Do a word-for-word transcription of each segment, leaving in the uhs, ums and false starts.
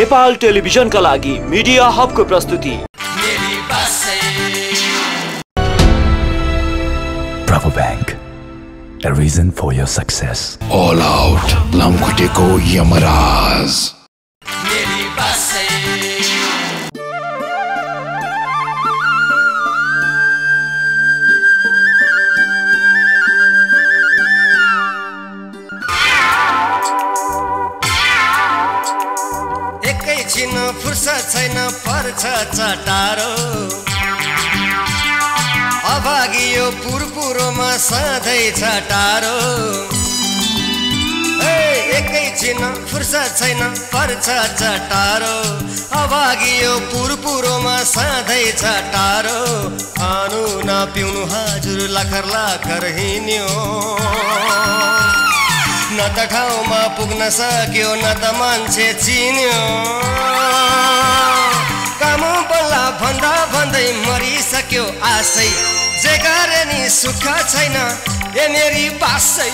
Nepal television का लागि media hub को प्रस्तुति Bravo Bank, a reason for your success. All out, Lamkuteko Yamaraz. फुर्सद छैन पर्छ चटारो अभागी यो पुरपुरोमा सधैँ चटारो ए एकैछिन फुर्सद छैन पर्छ चटारो अभागी यो पुरपुरोमा सधैँ चटारो खानु नपिउनु हजुर लाखर लाखर हिँड्यो न त ठाउँमा पुग्न सक्यो न त मान्छे चिन्यो काम बल्ला भन्दा भन्दै मरिसक्यो आशै जे गरे नि सुख छैन ए मेरी बासै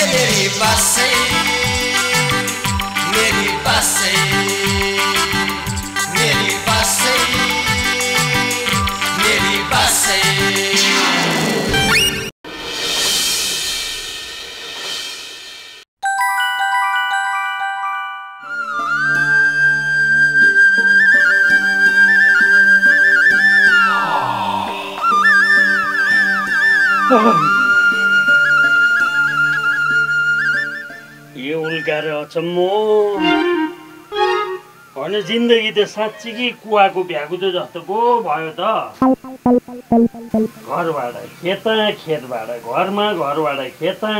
ए मेरी बासै मेरी बासै मेरी बासै मेरी बासै यो उल्काएर अचम्म भने जिन्दगी त साँच्ची कि कुवाको भ्याकुतो जस्तो पो भयो त घरबाट खेता खेतबाट घरमा घरबाट खेता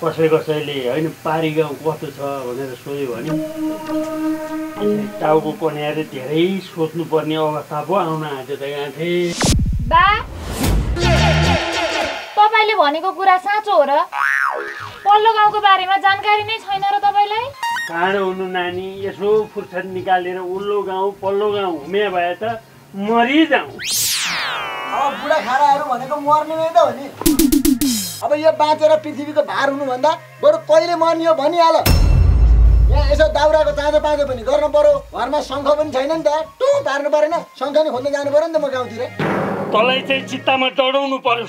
कसै कसैले होइन पारी गाउँ कस्तो छ भनेर सोध्यो भने टाउको कन्याले धेरै सोध्नुपर्ने अवस्था पो आउन आँट्यो त गाँठे बा तपाईले भनेको कुरा साँचो हो र पल्लो गाउँको बारेमा जानकारी नै छैन र तपाईलाई काँडो हुनु नानी यसो फुर्सद निकालेर उल्लो गाउँ पल्लो गाउँ घुमे भए त मरि जाऊ अब बुढा खाराहरु भनेको मर्ने नै त हो नि अब यो बाँचेर पृथ्वीको भार हुनु भन्दा बरु कहिले मर्नियो भनि हाल यहाँ यसो दाउराको ताजो पाजो पनि गर्न पर्यो घरमा शंख पनि छैन नि त टु तार्नु पर्यो न शंख नि खोज्न जानु पर्यो नि त म गाउँतिर तलाई चाहिँ चित्तामा डढाउनु पर्यो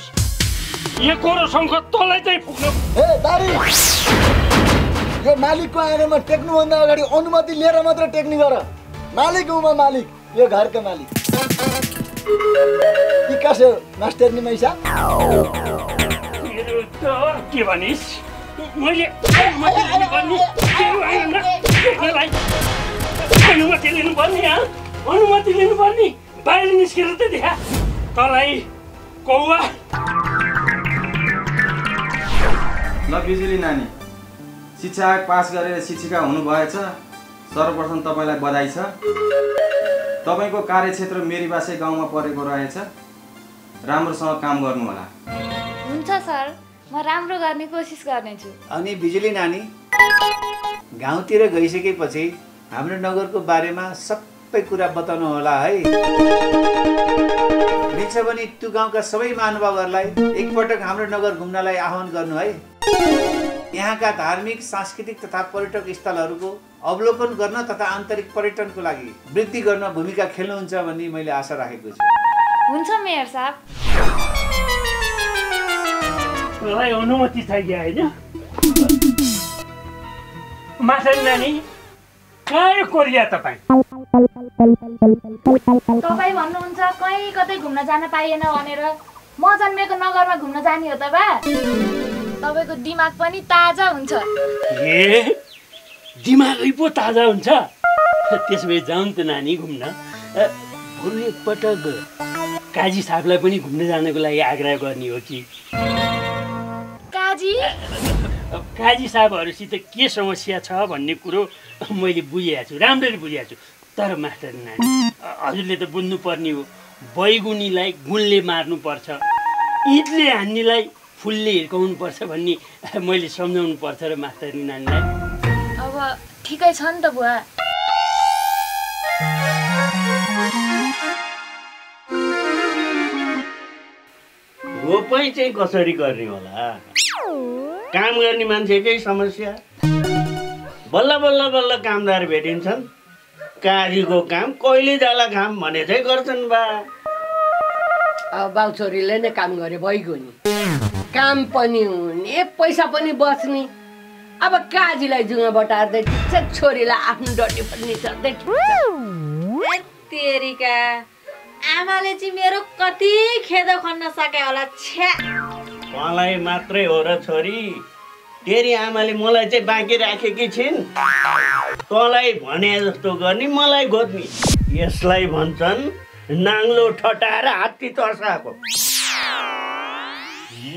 यो कोरो संकट तलै चाहिँ पुग्नु ए दारी यो मालिकको आगोमा टेक्नु भन्दा अगाडि अनुमति लिएर मात्र टेक्ने गर मालिक उमा मालिक यो घरको मालिक के कसो मास्टर नि मैसा मेरो त के भनिस मैले अनुमति लिनु पर्ने के होइन मलाई अनुमति लिनु पर्ने आ अनुमति लिनु पर्ने बाहिर निस्केर त देखा तलाई कौवा ल बिजुली नानी शिक्षा पास गरेर शिक्षिका हुनु भएछ सर्वप्रथम तपाईलाई बधाई छ तपाईको कार्यक्षेत्र मेरीबासे गाउँमा परेको रहेछ राम्रोसँग काम गर्नु होला हुन्छ सर म राम्रो गर्ने कोसिस गर्नेछु अनि बिजुली नानी गाउँतिर गइसकेपछि हाम्रो नगरको बारेमा सबै कुरा बताउनु होला है मिल्छ भने त्यो गाउँका सबै महानुभावहरूलाई एकपटक हाम्रो नगर घुम्नलाई आह्वान गर्नु है यहाँका धार्मिक सांस्कृतिक तथा पर्यटक स्थलहरूको अवलोकन गर्न तथा आन्तरिक पर्यटनको लागि वृद्धि गर्न भूमिका खेल्नुहुन्छ भन्ने मैले आशा राखेको छु हुन्छ मेयर साहब मलाई अनुमति चाहियो हैन माथि नानी कहाँ कोरिया तपाई तपाई भन्नुहुन्छ कहीं कतै घुम्न जान पाइएन भनेर म जन्मेको नगरमा घुम्न जाने हो त बा तपाईको दिमाग पनि ताजा हुन्छ ए दिमागै पो ताजा हुन्छ त्यसमै जाउँ त नानी घुम्न भुल एकपटक काजी साहबलाई पनि घुम्न जानको लागि आग्रह गर्ने हो कि काजी काजी साहबहरुसित के समस्या छ भन्ने कुरो मैले बुझेको छु राम्ररी बुझेको छु तर मास्टर नानी हजुरले त बुझ्नु पर्ने हो बैगुनीलाई गुणले मार्नु पर्छ इटले हान्नेलाई फुलले हिर्काउनु पर्छ भन्ने मैले सम्झाउनु पर्छ र मास्टरनी नानीलाई अब ठिकै छ नि त बुवा रोपाई चाहिँ कसरी गर्ने होला काम गर्ने मान्छेकै समस्या बल्ल बल्ल बल्ल कामदार भेटिन्छन् काजीको काम कहिले जाला काम भने चाहिँ गर्छन् बा अब बाउ छोरीले नै काम गरे भइगयो नि काम पनि हुने पैसा पनि बच्ने अब काजीलाई जुंगा बटार्दै ठिक छोरीलाई आफ्नो डटी पनि चढ्दै तेरीका आमाले चाहिँ मेरो कति खेदो खन्न सके होला छ्या मलाई मात्रै हो र छोरी तेरी आमाले मलाई चाहिँ बाँकी राखेकी छिन् तलाई भने जस्तो गर्ने मलाई गोत्नी यसलाई भन्छन् नाङ्लो ठटाएर हात्ती तर्साको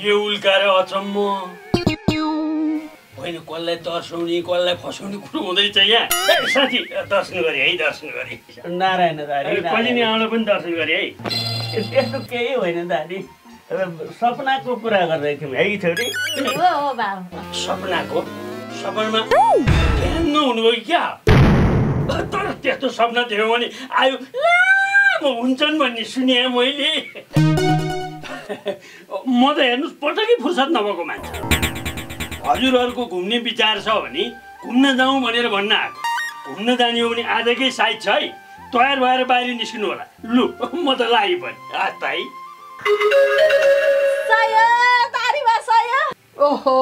यो उल्कारे अचम्म होइन कसलाई तर्साउने कसलाई फसाउने कुरो हुँदै छ यहाँ साथी दर्शन गरे है दर्शन गरे नारायण दादी कहिले नि आउन पनि दर्शन गरे है त्यस्तो केही होइन दादी सपना को कुरा गर्दै थियौ है छोरी हो हो बाबु सपना को सपनामा ध्यान नहुनु क्या तर त्यस्तो सपना देख्यो भने आयो लामो हुन्छन् भन्ने सुने मैले म त हेर्नुस पटकै फुर्सद नभएको मान्छे हजुरहरुको घुम्ने विचार छ भने घुम्न जाऊ भनेर भन्न आको घुम्न जाने हो भने आजकै साइड छ है तयार भएर बाहिर निस्किनु होला लु म त लागि पनि आतै सया तारीमा सया ओहो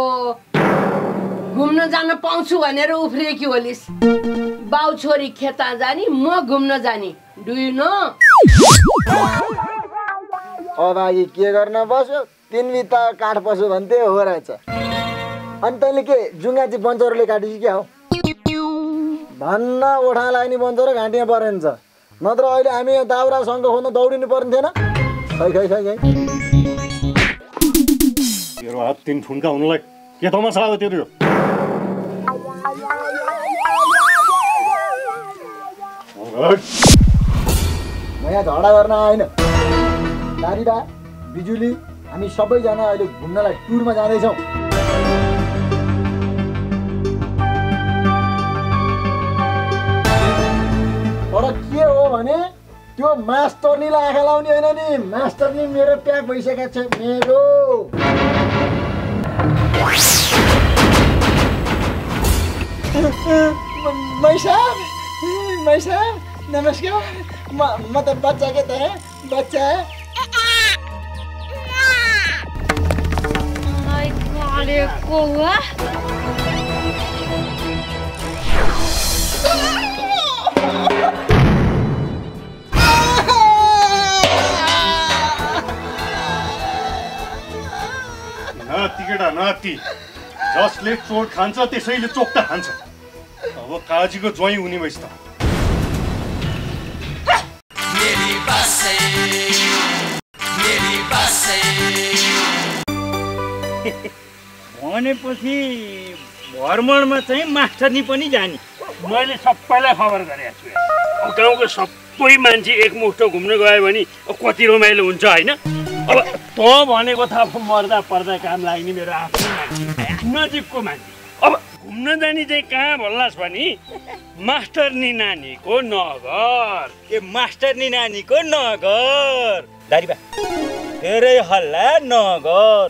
घुम्न जान पाउँछु भनेर उफ्रेकी होलिस बाउ छोरी खेता जानी म घुम्न जानी डु यु नो अबागी के गर्न बस्यो तीन बिता काठ बस्यो भन्थे हो रहेछ अनि तैले के जुंगा जी बन्जरले काटिस के हो भन्न ओठालाई नि बन्जर घाँटिया परेन्छ नत्र अहिले हामी दाउरा सँग खोज्न दौडिनु पर्ने थिएन तेरो हात तीन फुन्का हुनुलाई के तमासा हो तेरो म यहाँ झगडा गर्न आइन दारिदा बिजुली हामी सबैजना अहिले घुम्नलाई टुरमा जाँदैछौँ तर के हो भने त्यो मास्टरनीलाई आँखा लाउने हैन नि मास्टरनी मेरो प्याक भइसकेको छ मेरो मैसा मैसा नमस्कार म म त बच्चा के त बच्चा मलाई खाले कोवा केटा नाति जसले चोट खान्छ त्यसैले चोक्ता खान्छ अब काजीको ज्वाई हुने भइस् त मेरी बासै मेरी बासै भनेपछि भ्रमणमा चाहिँ मास्टरनी पनि जानी मैले सबैलाई खबर गरेको छु गाउँको सबै मान्छे एकमुष्ट घुम्न गयो भने कति रमाइलो हुन्छ हैन अब त भनेको थाहा प मर्दा पर्दा काम लाग्ने मेरो आफ्नो मान्छे नजिकको मान्छे अब घुम्न जाने चाहिँ कहाँ भन्लास् भने मास्टरनी नानीको नगर ए मास्टरनी नानीको नगर दारीबा धेरै हल्ला नगर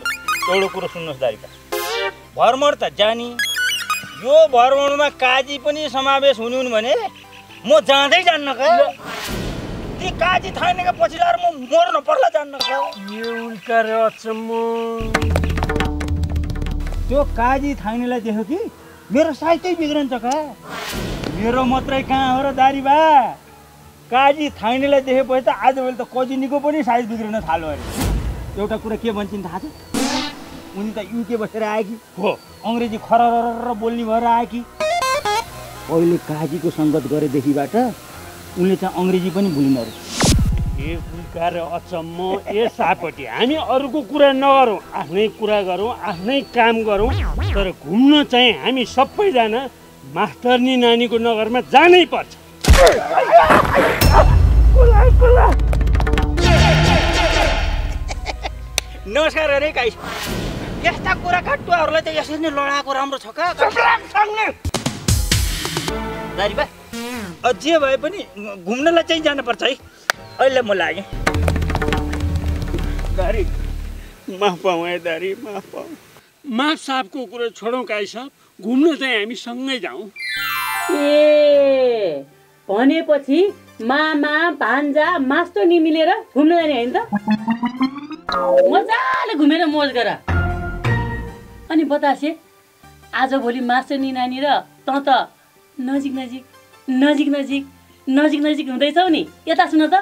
एउटा कुरो सुन्नुहोस् दारीबा भ्रमण त जानी यो भ्रमणमा काजी पनि समावेश हुनुहुन् भने म जाँदै जान्न क्या काजी थानेको पछि लाएर म मर्न पर्ला जान्न क्या यो उल्का रे अचम्म त्यो काजी थानेलाई देख्यो कि मेरो साइतै बिग्रन्छ का मेरो मात्रै कहाँ हो र दारीबा काजी थानेलाई देखेपछि त आजभोलि त कजिनीको पनि साइज बिग्रन थाल्यो अरे एउटा कुरा के भन्छन् थाहा छ उनी त युके बसेर आएकी हो अंग्रेजी खररर बोल्ने भएर आएकी अहिले काजीको संगत गरेदेखिबाट उनले चाहिँ अंग्रेजी पनि भुलिन अरे ए उल्का र अचम्म ए सापटी हामी अरूको कुरा नगरौँ आफ्नै कुरा गरौँ आफ्नै काम गरौँ तर घुम्न चाहिँ हामी सबैजना मास्टरनी नानीको नगरमा जानै पर्छ नमस्कार अरे काई यस्ता कुरा काट्टुहरूलाई त यसरी नै लडाएको राम्रो छ का दारीबा अझै भए पनि घुम्नलाई चाहिँ जानुपर्छ है अहिले म लागेँ दारी माफ पाऊ है दारी माफ पाऊ माघ साहबको कुरा छोडौँ काई साहब घुम्न चाहिँ हामी सँगै जाउँ। ए भनेपछि मामा भान्जा मास्तो नि मिलेर घुम्न जाने हैन त? मजाले घुमेर मौज गर। अनि बतासे आज भोलि मास्तो नि नानी र त त नजिक नजिक नजिक नजिक नजिक नजिक हुँदै छौ नि। यता सुन त।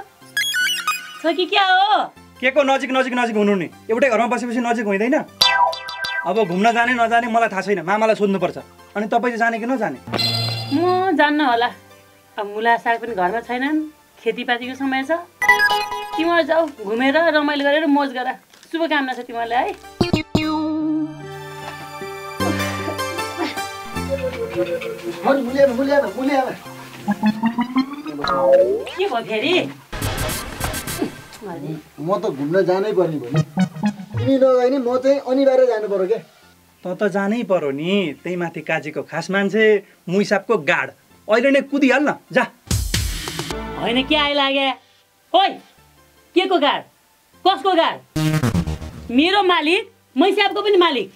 छ कि के हो? केको नजिक नजिक नजिक हुनु नि? एउटै घरमा बसेपछि नजिक हुँदैन? अब घुम्न जाने नजाने मलाई थाहा छैन, मामालाई सोध्नु पर्छ। अनि तपाईले जाने कि नजाने? म जान्न होला। अब मुला साग पनि घरमा छैनन्, खेतीपातीको समय छ। तिमीहरू जाऊ घुमेर रमाइलो गरेर मौज गर। शुभकामना छ तिमीलाई है। हजुर मुले मुले मुले के भयो फेरि? म त घुम्न जानै पर्ने भने तिमी नगए नि म चाहिँ अनिवार्य जानु पर्यो के? त त जानै पर्यो नि, त्यही माथि काजीको खास मान्छे मुई साबको गाड अहिले नै कुदिहाल न जा। हैन के आइ लागे? ओइ के को गाड? कसको गाड? मेरो मालिक मै साबको पनि मालिक।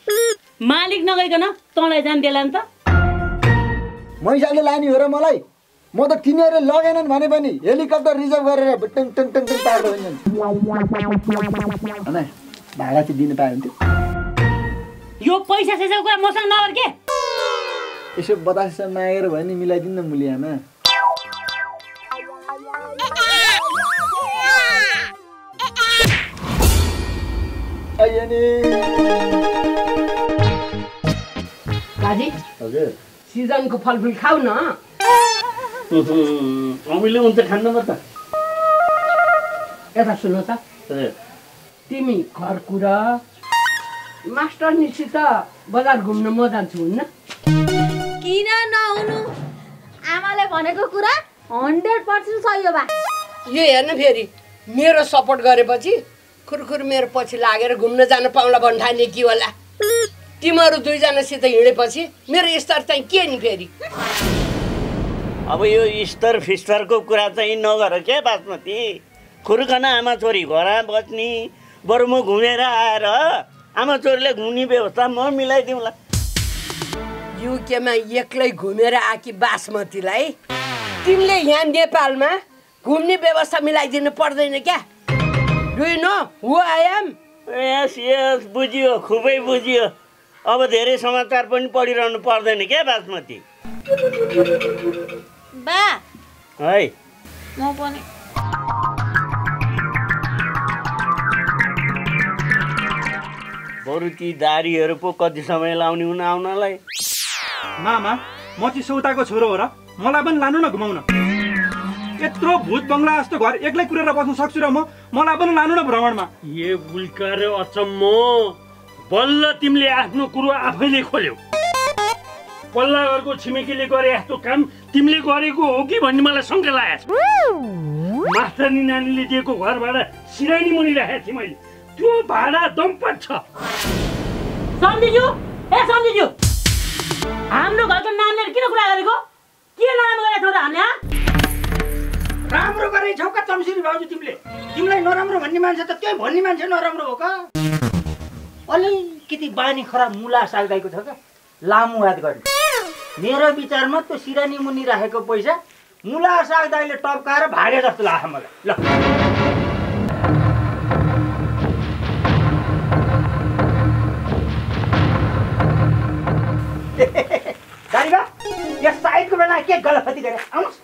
मालिक नगइकन तँलाई जान देला नि त। मै साबले लानी हो र मलाई? म त तिनीहरुले लगेनन् भने पनि हेलिकप्टर रिजर्भ गरेर टङ टङ टङ टङ पार्दै हुन्छन्। हैन भाडा चाहिँ दिन पाए हुन्थ्यो। यो पैसा सेसाको कुरा मसँग नगर के? यसो बतासे मागेर भए नि मिलाइदिन न मुलियामा। आइने बाजी हजुर सिजनको फलफुल खाऊ न। अमिले हुन्छ खान्न म त। यता सुन्नु त हजुर तिमी घर कुरा मास्टर निसित बजार घुम्न म जान्छु हुन्न? किन नहुनु? आमाले भनेको कुरा हन्ड्रेड पर्सेन्ट सही हो बा। यो हेर्न फेरि मेरो सपोर्ट गरेपछि खुरखुर मेरो पछि लागेर घुम्न जान पाउला भन्ठाले कि होला। तिमीहरू दुई जना सित हिँडेपछि मेरो स्तर चाहिँ के नि फेरि? अब यो स्तर फिस्टरको कुरा चाहिँ नगर के बासमती। खुरखना आमा छोरी घरमा बस्नी बरु म घुमेर आएर आमा चोरले घुम्ने व्यवस्था म मिलाइदिउँला। युकेमा एक्लै घुमेर आकी बासमतीलाई तिमीले यहाँ नेपालमा घुम्ने व्यवस्था मिलाइदिनु पर्दैन क्या? Do you know who I am? Yes yes बुझियो, खुबै बुझियो। अब धेरै समाचार पनि पढिरहनु पर्दैन क्या बासमती बा। है म पनि बरु ती दारीहरू पो कति समय लाउने हुन आउनलाई। मामा म चाहिँ सौताको छोरो हो र मलाई पनि लानु न घुमाउन। यत्रो भूत बङ्गला जस्तो घर एक्लै कुरेर बस्न सक्छु र म? मलाई पनि लानु न भ्रमणमा। ए उल्का रे अचम्म, बल्ल तिमीले आफ्नो कुरो आफैले खोल्यौ। पल्लाघरको छिमेकीले गरे यस्तो काम तिमीले गरेको हो कि भन्ने मलाई शङ्का लागेछ। मास्तरनी नानीले दिएको घर भाडा सिरानी मुनि राखेको थिएँ मैले, त्यो भाडा दम्पत छ। सम्झिज्यू ए सम्झिज्यू हाम्रो घरको नाम लिएर किन कुरा गरेको? के नाम गरेको छौ र हामीले? हा राम्रो गरे छौ का चम्सिरी भाउजू? तिमीले तिमीलाई नराम्रो भन्ने मान्छे त त्यही भन्ने मान्छे नराम्रो हो का? अलिकति बानी खराब मुला सालदाईको छ का लामो हात गर्ने। मेरो विचारमा त्यो सिरानी मुनि राखेको पैसा मुला सालदाईले टपकाएर भागे जस्तो लाग्छ मलाई। ल के गलती गरे? आउनुस्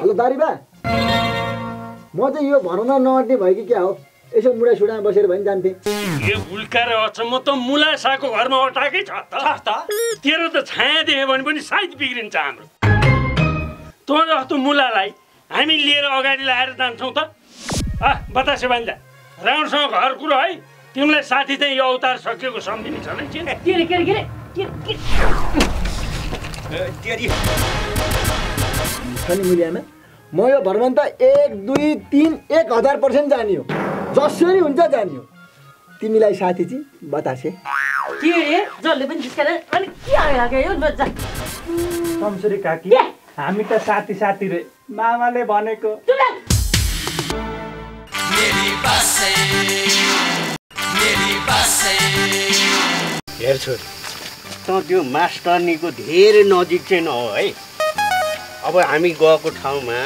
हेलो दारी बा, म चाहिँ यो भनौँ न नअट्ने भयो कि क्या हो? यसो मुडा सुडामा बसेर भए नि जान्थे। ए उल्का र अचम्म, त मुला साको घरमा अटाकै छ त। तेरो त छाया देखे भने पनि साइज बिग्रिन्छ हाम्रो। तँ जस्तो मुलालाई हामी लिएर अगाडि लाएर जान्छौँ त? अह बतासे भन्दा राम्रोसँग घर कुरो है। तिमीलाई साथी चाहिँ यो अवतार सकिएको सम्झिने छ नि? के रे के रे के अनि मुलियामा म यो भ्रमण त एक दुई तिन एक हजार पर्सेन्ट जानियो। जसरी हुन्छ जानियो। तिमीलाई साथी चाहिँ बतासे। के रे जसले पनि जिस्काएर अनि के आयो यो बच्चा? समसुरी काकी हामी त साथी साथी रे मामाले भनेको। हेर छोरी त त्यो मास्टरनीको धेरै नजिक छैन है। अब हामी गएको ठाउँमा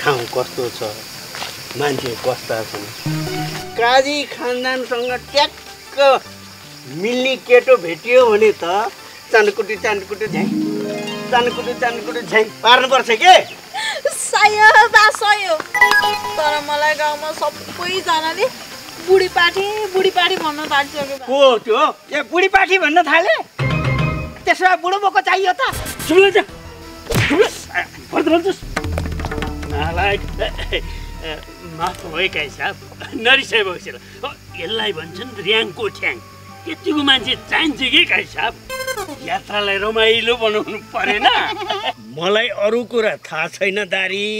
ठाउँ कस्तो छ, मान्छे कस्ता छन्, काजी खानदानसँग ट्याक्क मिल्ने केटो भेटियो भने त चानकुटी चानकुटी झै चानकुटी चानकुटी झै पार्नुपर्छ के सायद आसयो। तर मलाई गाउँमा सबैजनाले बुढी पाठी बुढी पाठी भन्न थालिसक्यो। को त्यो ए बुढी पाठी भन्न थाले? त्यसो बुढो बोको चाहियो त सुन जा पर्दरन्जस नालायक माफ भयो काई साहब नरिसै बक्सेर यसलाई भन्छन् र्याङको ठ्याङ। यतिको मान्छे चाहिन्छ कि काई साहब यात्रालाई रमाइलो बनाउनु परेन। मलाई अरु कुरा थाहा छैन दारी,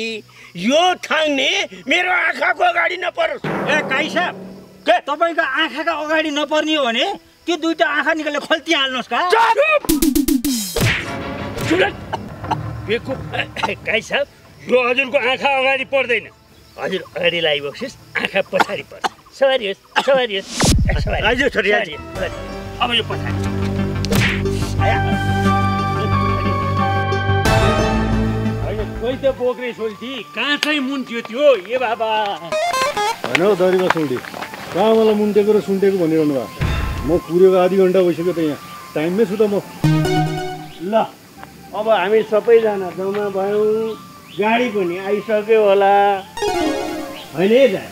यो थाङ्ने मेरो आँखाको अगाडि नपरोस्। ए काई साहब के तपाईको आँखाको अगाडि नपर्ने हो भने त्यो दुईटा आँखा निकालेर खल्ती हाल्नुस् का बेकु। काई साहब यो हजुरको आँखा अगाडि पर्दैन, हजुर अगाडि लागिबक्सिस् आँखा पछाडि पर्छ। सवारी होस् सवारी होस् सवारी हजुर छोरी अब यो पछाडि कोही त बोक्रे सोल्टी काँचै मुन्थ्यो त्यो। ए बाबा होइन हौ दरिबा सोल्टी कहाँ मलाई मुन्टेको र सुन्टेको भनिरहनु भएको। म पुगेको आधी घन्टा भइसक्यो त यहाँ टाइममै छु त म। ल अब हामी सबैजना जम्मा भयौँ, गाडी पनि आइसक्यो होला होइन? है दाइ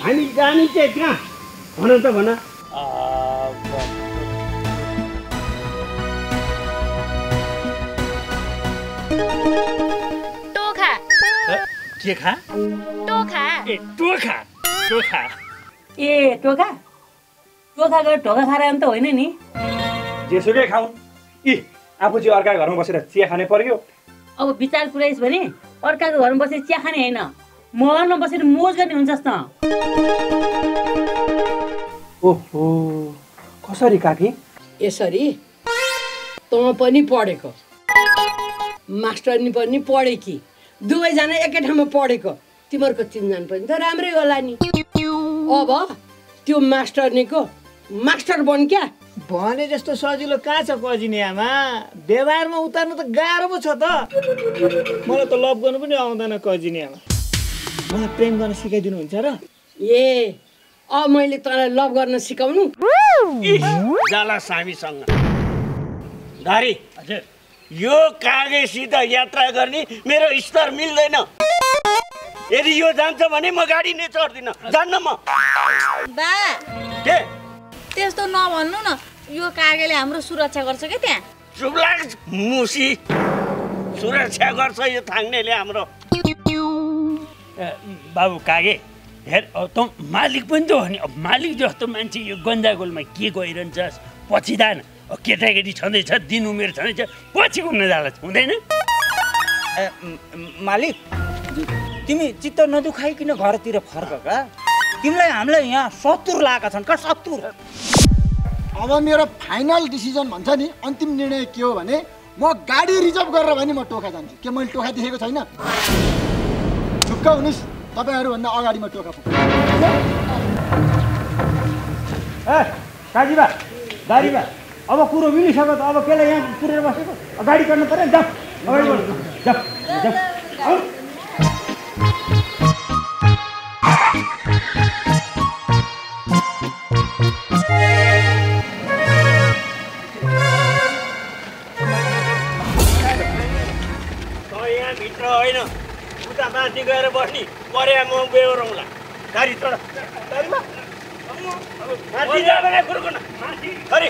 हामी जाने चाहिँ कहाँ भन त भन। टोखा के खा? टोखा ए टोखा टोखा ए टोखा टोखा गएर ढोका खाएर त होइन नि, जेसुकै खाउँ ए आफू चाहिँ अर्काको घरमा बसेर चिया खाने पर्यो। अब विचार पुऱ्याइस् भने अर्काको घरमा बसेर चिया खाने होइन, मोबाइलमा बसेर मोज गर्ने हुन्छस् त। ओहो कसरी काकी? यसरी तँ पनि पढेको, मास्टरनी पनि पढेकी, दुवैजना एकै ठाउँमा पढेको, तिमीहरूको चिन्जान पनि त राम्रै होला नि। अब त्यो मास्टरनीको मास्टर बन क्या भने जस्तो सजिलो कहाँ छ कजिनी आमा? व्यवहारमा उतार्नु त गाह्रो पो छ त। मलाई त लभ गर्नु पनि आउँदैन कजिनी आमा, मलाई प्रेम गर्न सिकाइदिनु हुन्छ र? ए अब मैले तँलाई लभ गर्न सिकाउनु जाला सामीसँग धारी। हजुर यो कागेसित यात्रा गर्ने मेरो स्तर मिल्दैन, यदि यो जान्छ भने म गाडी नै चढ्दिन, जान्न म। बा के त्यस्तो नभन्नु न, यो कागेले हाम्रो सुरक्षा गर्छ के त्यहाँ। चुप लाग मुसी, सुरक्षा गर्छ यो थाङ्नेले हाम्रो। बाबु कागे हेर त मालिक पनि त हो नि, अब मालिक जस्तो मान्छे यो गन्जागोलमा के गइरहन्छस्? पछि जान केटाकेटी छँदैछ, दिन उमेर छँदैछ, पछि घुम्न जाला हुँदैन। मालिक तिमी चित्त नदुखाइकन घरतिर फर्क, तिमीलाई हामीलाई यहाँ सत्तुर लागेका छन् क्या सत्तुर। अब मेरो फाइनल डिसिजन भन्छ नि, अन्तिम निर्णय के हो भने म गाडी रिजर्भ गरेर भने म टोखा जान्छु। के मैले टोखा देखेको छैन? ढुक्क हुनुहोस् तपाईँहरूभन्दा अगाडि म टोखा पुग्छु। ए काजीबा गाडीमा अब कुरो मिलिसक्यो त अब केलाई यहाँ पुरेर बसेको, गाडी काट्नु पऱ्यो नि त। अगाडि बढ्नु जा। माथि गएर बस्ने पर्या म बेहोरौँला गाडी चढ गाडीमा माथि जाने कुरोको न माथि अरे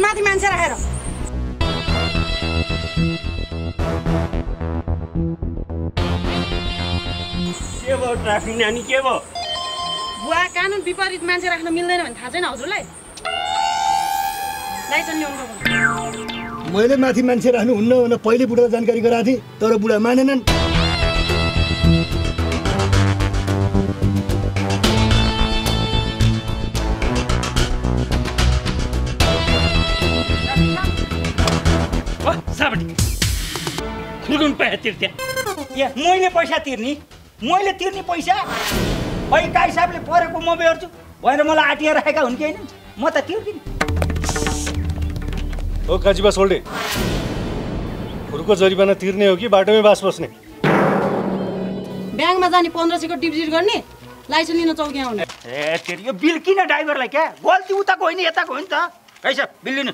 माथि मान्छे राखेर के भयो ट्राफिक नानी के भयो बुवा कानुन विपरीत मान्छे राख्न मिल्दैन भने थाहा छैन हजुरलाई लाइसेन्स ल्याउनु पर्छ मैले माथि मान्छे राख्नु हुन्न भने पहिले बुढालाई जानकारी गराए थिए तर बुढा मानेनन् खुलुम पैसा तिर्थे मैले पैसा तिर्ने मैले तिर्ने पैसा पैका हिसाबले परेको म बेर्छु भनेर मलाई आटिया राखेका हुन् कि हैन म त तिर्दिन ओ काजीबा सोल्डे खुरको जरिवाना तिर्ने हो कि बाटोमै बास बस्ने ब्याङ्कमा जाने पन्ध्र सय को डिपोजिट गर्ने लाइसेन्स लिन चौकी आउने ए तेरो यो बिल किन ड्राइभरलाई के गल्ती उताको होइन यताको हो नि त कैसा बिल लिनु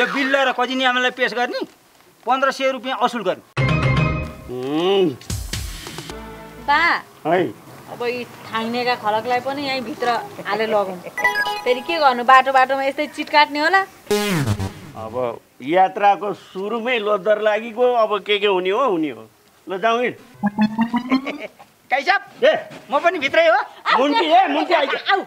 यो बिल लिएर कजिनी आमालाई पेश गर्ने पंद्रह सौ रुपया असुल कर बा अब ये थांगने का खलक लाई पनि यही भित्र आले लगौ फेरि के गर्नु बाटो बाटोमा यस्तै चिट काट्ने होला अब यात्रा को सुरुमै लोदर लागेको अब के के हुने हो हुने हो ल जाऊ हिड काई साहब ए म पनि भित्रै हो मुन्टी ए मुन्टी आइज आउ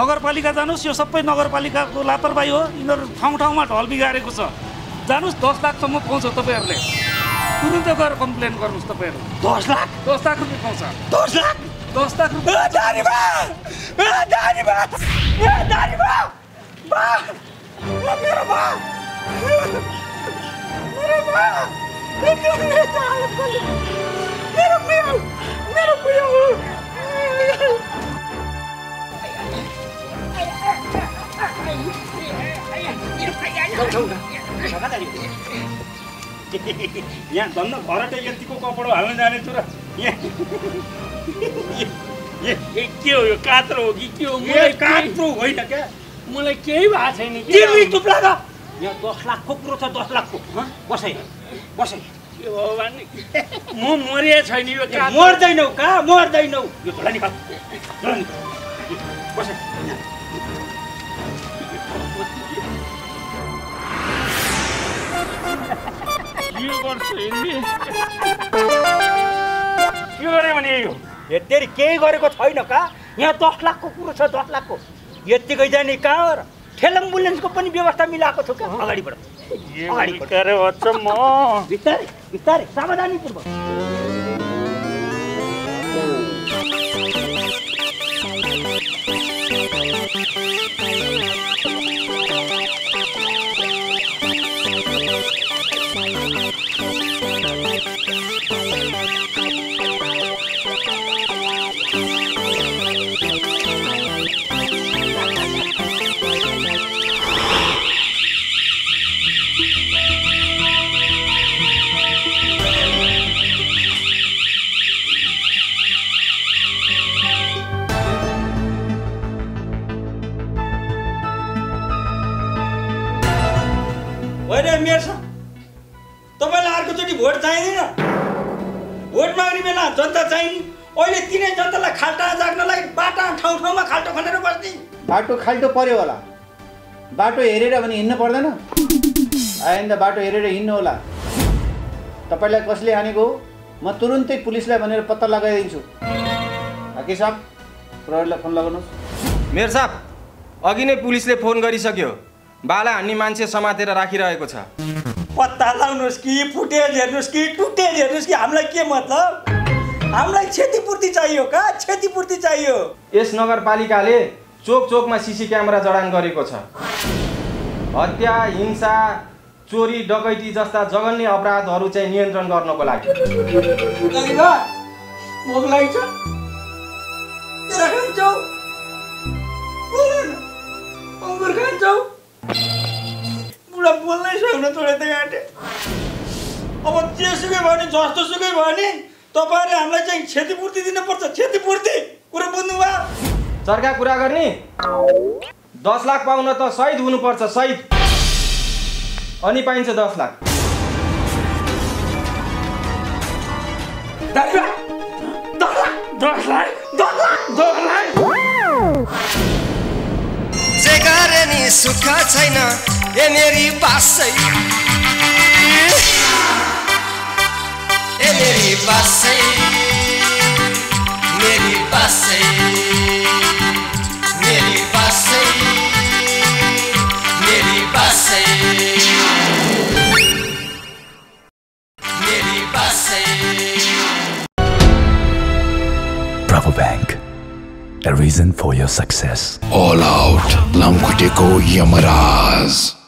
नगरपालिका जानुस् यो सबै नगरपालिकाको लापरवाही हो इनर ठाउँ ठाउँमा ढल बिगारेको छ जानुस् दस लाख सम्म पाउँछ तपाईहरुले तुरुन्त गएर कम्प्लेन गर्नुस् तपाईहरु दस लाख दस लाख रुपैयाँ पाउँछ दस लाख दस लाख रुपैयाँ दानी बा ए दानी बा ए दानी बा बा मेरो बा मेरो बा मेरो नेता मेरो पिउ मेरो पिउ यहाँ धन्न भरटे यतिको कपडा हाल्न जाने छु र के हो यो कात्रो हो कि के हो मलाई कात्रो होइन क्या मलाई केही भएको छैन यहाँ दस लाख खोक्रो छ दस लाखको बसै बसै के भयो भन्ने म मरे छैन यो मर्दैनौ कहाँ मर्दैनौ यो झोला निकाल झोला निकाल बसै यो गर्छ हिन्दी के गरे भने यो हेतेरी केही गरेको छैन का यहाँ दस लाखको कुरो छ दस लाखको यतिकै जाने कहाँ हो र ठेल एम्बुलेन्सको पनि व्यवस्था मिलाएको छु के अगाडि बढ अगाडि गरे बच्च म बिस्तारै बिस्तारै सावधानी पूर्वक खाल्टो पर्यो होला बाटो हेरेर भने हिन्न पर्दैन आइन्दा बाटो हेरेर हिन्नु होला तपाईलाई कसले हानेको म तुरुन्तै पुलिसलाई भनेर पत्ता लगाइदिन्छु हाकी साहब प्रहरीलाई फोन लगाउनुस् मेयर साहब अघि नै पुलिसले फोन गरिसक्यो बाला हान्ने मान्छे समातेर राखिरहेको छ पत्ता लगाउनुस् कि फुटेज हेर्नुस् कि टुटेज हेर्नुस् कि हामीलाई के मतलब हामीलाई क्षतिपूर्ति चाहियो का क्षतिपूर्ति चाहियो यस नगरपालिकाले चोक चोक में सीसी कैमरा जडान गरेको छ हत्या हिंसा चोरी डकैती जस्ता जघन्य अपराधहरु चाहिँ नियन्त्रण गर्नको लागि अब जेसुकै भयो नि जस्तोसुकै भयो नि तपाईहरुले हामीलाई चाहिँ क्षतिपूर्ति दिनुपर्छ क्षतिपूर्ति कुरा बुझ्नुभयो सरकार कुरा गर्ने दस लाख पाउन त शहीद हुनु पर्छ शहीद अनि पाइन्छ दस लाख जे गरे नि सुख छैन ए मेरी बासै ए मेरी बासै मेरी बासै Bravo Bank, a reason for your success. All out, Lamkhuteko Yamaraj.